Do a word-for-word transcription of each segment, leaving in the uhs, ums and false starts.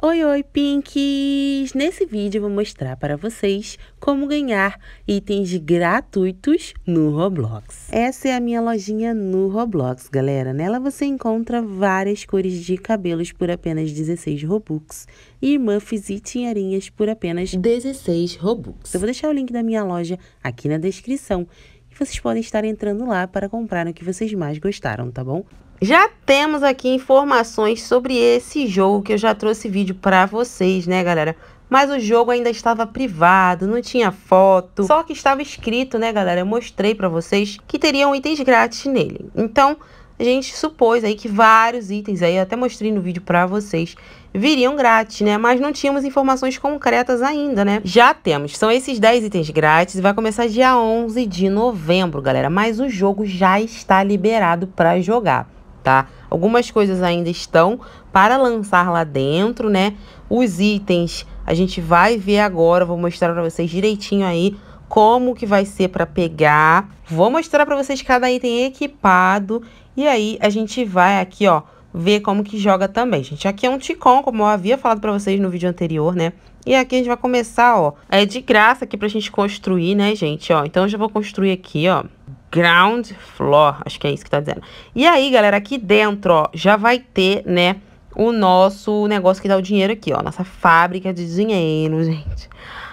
Oi, oi, Pinks! Nesse vídeo eu vou mostrar para vocês como ganhar itens gratuitos no Roblox. Essa é a minha lojinha no Roblox, galera. Nela você encontra várias cores de cabelos por apenas dezesseis Robux e muffs e tiarinhas por apenas dezesseis Robux. Eu vou deixar o link da minha loja aqui na descrição e vocês podem estar entrando lá para comprar o que vocês mais gostaram, tá bom? Já temos aqui informações sobre esse jogo, que eu já trouxe vídeo pra vocês, né, galera? Mas o jogo ainda estava privado, não tinha foto, só que estava escrito, né, galera? Eu mostrei pra vocês que teriam itens grátis nele. Então, a gente supôs aí que vários itens, aí eu até mostrei no vídeo pra vocês, viriam grátis, né? Mas não tínhamos informações concretas ainda, né? Já temos, são esses dez itens grátis e vai começar dia onze de novembro, galera. Mas o jogo já está liberado pra jogar. Tá? Algumas coisas ainda estão para lançar lá dentro, né? Os itens a gente vai ver agora, vou mostrar para vocês direitinho aí como que vai ser para pegar. Vou mostrar para vocês cada item equipado e aí a gente vai aqui, ó, ver como que joga também, gente. Aqui é um Ticom, como eu havia falado para vocês no vídeo anterior, né? E aqui a gente vai começar, ó, é de graça aqui pra gente construir, né, gente, ó. Então eu já vou construir aqui, ó, ground floor, acho que é isso que tá dizendo. E aí, galera, aqui dentro, ó, já vai ter, né, o nosso negócio que dá o dinheiro aqui, ó, nossa fábrica de dinheiro, gente.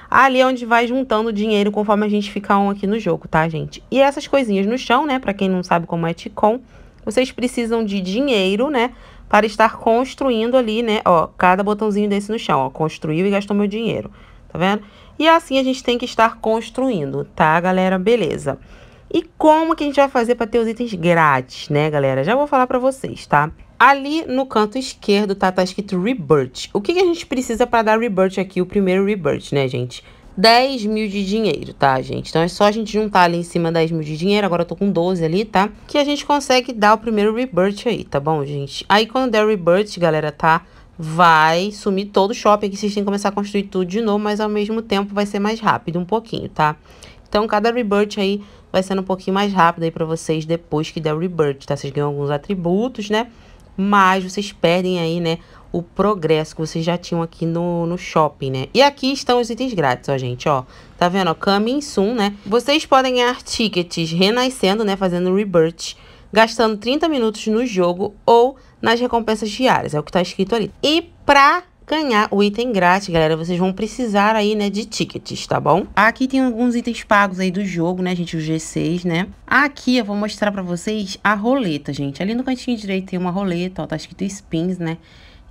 Ali é onde vai juntando dinheiro conforme a gente ficar um aqui no jogo, tá, gente? E essas coisinhas no chão, né, pra quem não sabe como é Ticom, vocês precisam de dinheiro, né, para estar construindo ali, né, ó, cada botãozinho desse no chão, ó, construiu e gastou meu dinheiro, tá vendo? E assim a gente tem que estar construindo, tá, galera? Beleza. E como que a gente vai fazer para ter os itens grátis, né, galera? Já vou falar para vocês, tá? Ali no canto esquerdo, tá, tá escrito Rebirth. O que, que a gente precisa para dar Rebirth aqui, o primeiro Rebirth, né, gente? dez mil de dinheiro, tá, gente? Então é só a gente juntar ali em cima dez mil de dinheiro. Agora eu tô com doze ali, tá? Que a gente consegue dar o primeiro Rebirth aí, tá bom, gente? Aí quando der Rebirth, galera, tá? Vai sumir todo o shopping aqui. Vocês têm que começar a construir tudo de novo, mas ao mesmo tempo vai ser mais rápido um pouquinho, tá? Então cada Rebirth aí vai sendo um pouquinho mais rápido aí pra vocês depois que der o Rebirth, tá? Vocês ganham alguns atributos, né? Mas vocês perdem aí, né, o progresso que vocês já tinham aqui no, no shopping, né? E aqui estão os itens grátis, ó, gente, ó. Tá vendo, ó? Coming soon, né? Vocês podem ganhar tickets renascendo, né? Fazendo Rebirth, gastando trinta minutos no jogo ou nas recompensas diárias. É o que tá escrito ali. E pra ganhar o item grátis, galera, vocês vão precisar aí, né, de tickets, tá bom? Aqui tem alguns itens pagos aí do jogo, né, gente? O G seis, né? Aqui eu vou mostrar pra vocês a roleta, gente. Ali no cantinho direito tem uma roleta, ó. Tá escrito Spins, né?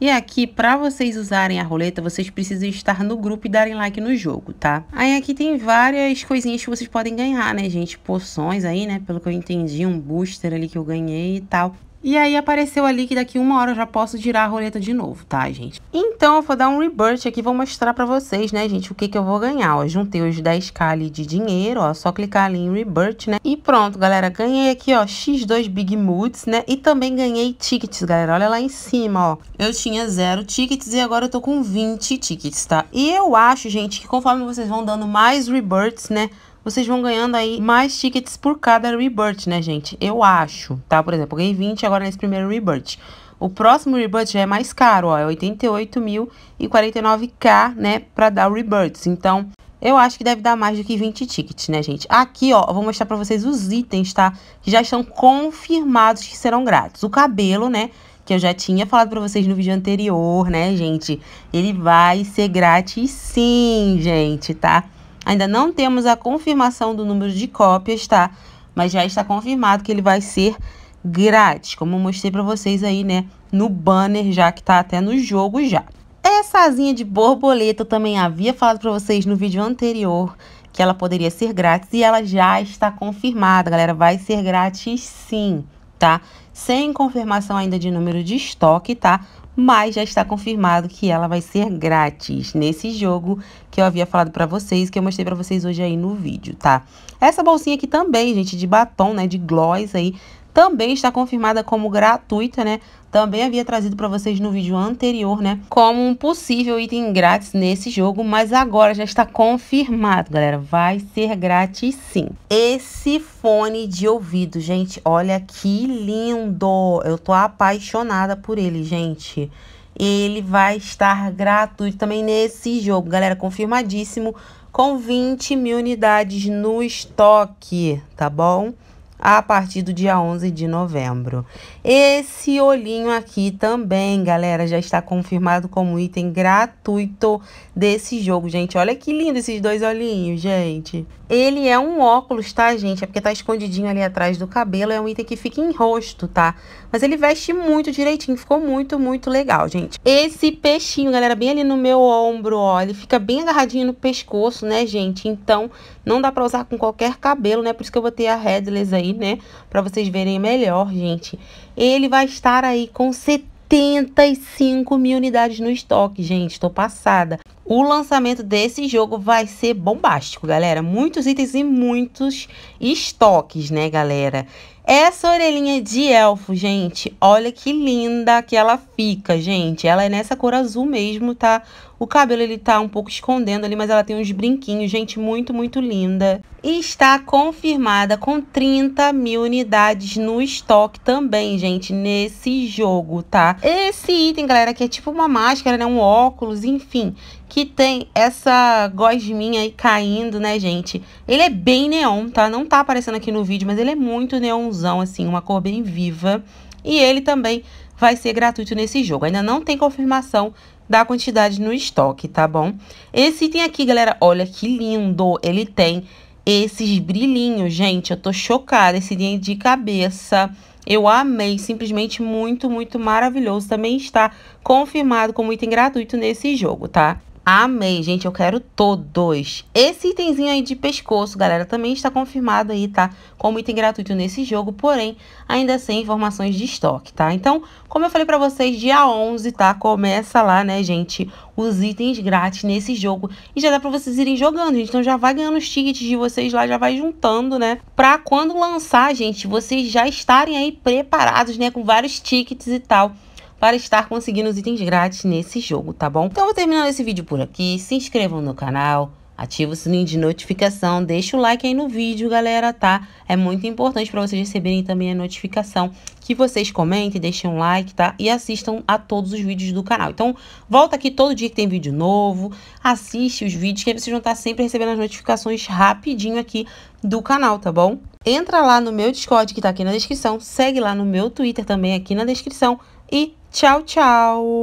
E aqui, para vocês usarem a roleta, vocês precisam estar no grupo e darem like no jogo, tá? Aí aqui tem várias coisinhas que vocês podem ganhar, né, gente? Poções aí, né? Pelo que eu entendi, um booster ali que eu ganhei e tal. E aí apareceu ali que daqui uma hora eu já posso girar a roleta de novo, tá, gente? Então eu vou dar um Rebirth aqui, vou mostrar pra vocês, né, gente, o que que eu vou ganhar. Ó, juntei os dez k ali de dinheiro, ó, só clicar ali em Rebirth, né? E pronto, galera, ganhei aqui, ó, x dois Big Moods, né? E também ganhei tickets, galera, olha lá em cima, ó. Eu tinha zero tickets e agora eu tô com vinte tickets, tá? E eu acho, gente, que conforme vocês vão dando mais Rebirths, né, vocês vão ganhando aí mais tickets por cada Rebirth, né, gente? Eu acho, tá? Por exemplo, eu ganhei vinte agora nesse primeiro Rebirth. O próximo Rebirth já é mais caro, ó. É oitenta e oito mil e quarenta e nove k, né? Pra dar o Rebirth. Então, eu acho que deve dar mais do que vinte tickets, né, gente? Aqui, ó, eu vou mostrar pra vocês os itens, tá? Que já estão confirmados que serão grátis. O cabelo, né? Que eu já tinha falado pra vocês no vídeo anterior, né, gente? Ele vai ser grátis sim, gente, tá? Ainda não temos a confirmação do número de cópias, tá? Mas já está confirmado que ele vai ser grátis, como eu mostrei pra vocês aí, né? No banner já, que tá até no jogo já. Essa asinha de borboleta eu também havia falado pra vocês no vídeo anterior, que ela poderia ser grátis e ela já está confirmada, galera. Vai ser grátis sim, tá? Sem confirmação ainda de número de estoque, tá? Mas já está confirmado que ela vai ser grátis nesse jogo que eu havia falado pra vocês, que eu mostrei pra vocês hoje aí no vídeo, tá? Essa bolsinha aqui também, gente, de batom, né, de gloss aí, também está confirmada como gratuita, né? Também havia trazido pra vocês no vídeo anterior, né, como um possível item grátis nesse jogo, mas agora já está confirmado, galera. Vai ser grátis sim. Esse fone de ouvido, gente, olha que lindo! Eu tô apaixonada por ele, gente. ele vai estar gratuito também nesse jogo, galera, confirmadíssimo, com vinte mil unidades no estoque, tá bom? A partir do dia onze de novembro. Esse olhinho aqui também, galera, já está confirmado como item gratuito desse jogo, gente. Olha que lindo esses dois olhinhos, gente. Ele é um óculos, tá, gente? É porque tá escondidinho ali atrás do cabelo. É um item que fica em rosto, tá? Mas ele veste muito direitinho. Ficou muito, muito legal, gente. Esse peixinho, galera, bem ali no meu ombro, ó. Ele fica bem agarradinho no pescoço, né, gente? Então, não dá pra usar com qualquer cabelo, né? Por isso que eu botei a Headless aí, né? Pra vocês verem melhor, gente. Ele vai estar aí com setenta e cinco mil unidades no estoque, gente. Tô passada. O lançamento desse jogo vai ser bombástico, galera. Muitos itens e muitos estoques, né, galera? Essa orelhinha de elfo, gente, olha que linda que ela fica, gente. Ela é nessa cor azul mesmo, tá? O cabelo, ele tá um pouco escondendo ali, mas ela tem uns brinquinhos, gente, muito, muito linda. E está confirmada com trinta mil unidades no estoque também, gente, nesse jogo, tá? Esse item, galera, que é tipo uma máscara, né? Um óculos, enfim, que tem essa gosminha aí caindo, né, gente? Ele é bem neon, tá? Não tá aparecendo aqui no vídeo, mas ele é muito neonzão, assim, uma cor bem viva. E ele também vai ser gratuito nesse jogo. Ainda não tem confirmação da quantidade no estoque, tá bom? Esse item aqui, galera, olha que lindo! Ele tem esses brilhinhos, gente. Eu tô chocada. Esse item de cabeça, eu amei, simplesmente muito, muito maravilhoso. Também está confirmado como item gratuito nesse jogo, tá? Amei, gente, eu quero todos. Esse itemzinho aí de pescoço, galera, também está confirmado aí, tá? Como item gratuito nesse jogo, porém, ainda sem informações de estoque, tá? Então, como eu falei pra vocês, dia onze, tá? Começa lá, né, gente, os itens grátis nesse jogo. E já dá pra vocês irem jogando, gente. Então já vai ganhando os tickets de vocês lá, já vai juntando, né? Pra quando lançar, gente, vocês já estarem aí preparados, né? Com vários tickets e tal, para estar conseguindo os itens grátis nesse jogo, tá bom? Então eu vou terminando esse vídeo por aqui. Se inscrevam no canal, ativa o sininho de notificação, deixa o like aí no vídeo, galera, tá? É muito importante para vocês receberem também a notificação, que vocês comentem, deixem um like, tá? E assistam a todos os vídeos do canal. Então volta aqui todo dia que tem vídeo novo, assiste os vídeos, que aí vocês vão estar sempre recebendo as notificações rapidinho aqui do canal, tá bom? Entra lá no meu Discord, que tá aqui na descrição, segue lá no meu Twitter também aqui na descrição e tchau, tchau!